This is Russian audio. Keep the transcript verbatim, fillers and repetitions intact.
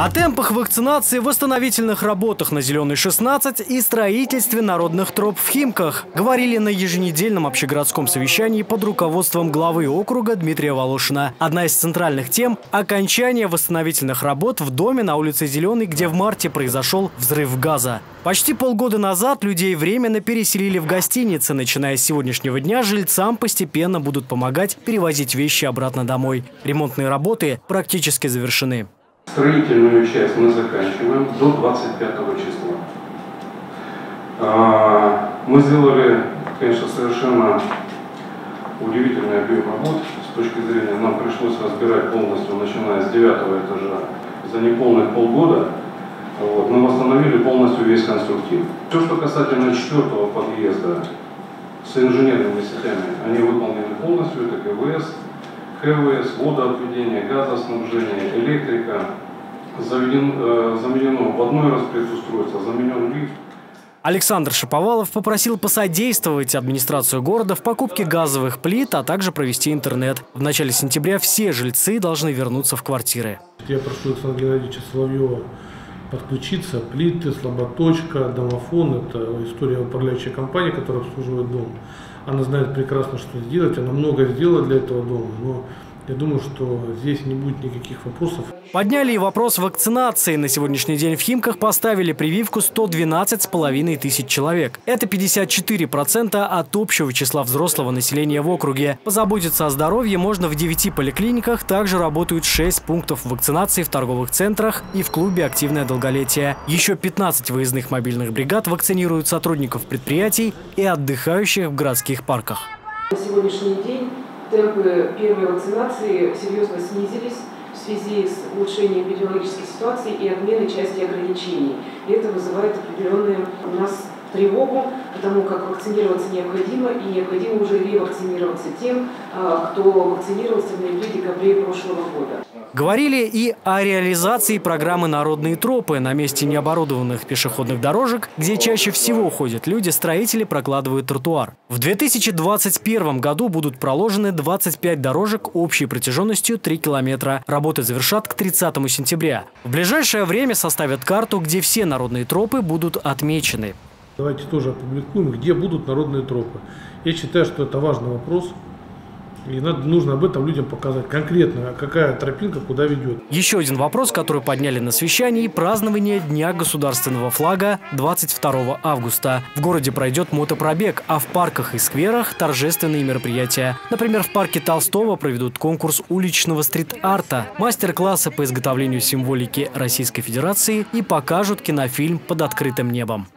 О темпах вакцинации, восстановительных работах на Зеленой шестнадцать и строительстве народных троп в Химках говорили на еженедельном общегородском совещании под руководством главы округа Дмитрия Волошина. Одна из центральных тем – окончание восстановительных работ в доме на улице Зеленой, где в марте произошел взрыв газа. Почти полгода назад людей временно переселили в гостиницы. Начиная с сегодняшнего дня, жильцам постепенно будут помогать перевозить вещи обратно домой. Ремонтные работы практически завершены. Строительную часть мы заканчиваем до двадцать пятого числа. Мы сделали, конечно, совершенно удивительный объем работ. С точки зрения, нам пришлось разбирать полностью, начиная с девятого этажа, за неполных полгода. Вот, мы восстановили полностью весь конструктив. Все, что касательно четвертого подъезда, с инженерными сетями, они выполнены полностью. Это КВС, ХВС, водоотведение, газоснабжение, электрика. Заведен, э, заменено водное распредустройство, заменен лифт. Александр Шаповалов попросил посодействовать администрацию города в покупке газовых плит, а также провести интернет. В начале сентября все жильцы должны вернуться в квартиры. Я прошу Александра Геннадьевича Соловьева подключиться. Плиты, слаботочка, домофон – это история управляющей компании, которая обслуживает дом. Она знает прекрасно, что сделать, она много сделала для этого дома, но я думаю, что здесь не будет никаких вопросов. Подняли и вопрос вакцинации. На сегодняшний день в Химках поставили прививку сто двенадцать с половиной тысяч человек. Это пятьдесят четыре процента от общего числа взрослого населения в округе. Позаботиться о здоровье можно в девяти поликлиниках. Также работают шесть пунктов вакцинации в торговых центрах и в клубе «Активное долголетие». Еще пятнадцать выездных мобильных бригад вакцинируют сотрудников предприятий и отдыхающих в городских парках. На сегодняшний день темпы первой вакцинации серьезно снизились в связи с улучшением эпидемиологической ситуации и отменой части ограничений. И это вызывает определенную у нас тревогу, потому как вакцинироваться необходимо, и необходимо уже ревакцинироваться тем, кто вакцинировался в ноябре-декабре прошлого года. Говорили и о реализации программы «Народные тропы». На месте необорудованных пешеходных дорожек, где чаще всего ходят люди, строители прокладывают тротуар. В две тысячи двадцать первом году будут проложены двадцать пять дорожек общей протяженностью три километра. Работы завершат к тридцатому сентября. В ближайшее время составят карту, где все народные тропы будут отмечены. Давайте тоже опубликуем, где будут народные тропы. Я считаю, что это важный вопрос. И надо, нужно об этом людям показать конкретно, какая тропинка куда ведет. Еще один вопрос, который подняли на совещании – празднование Дня государственного флага двадцать второго августа. В городе пройдет мотопробег, а в парках и скверах – торжественные мероприятия. Например, в парке Толстого проведут конкурс уличного стрит-арта, мастер-классы по изготовлению символики Российской Федерации и покажут кинофильм «Под открытым небом».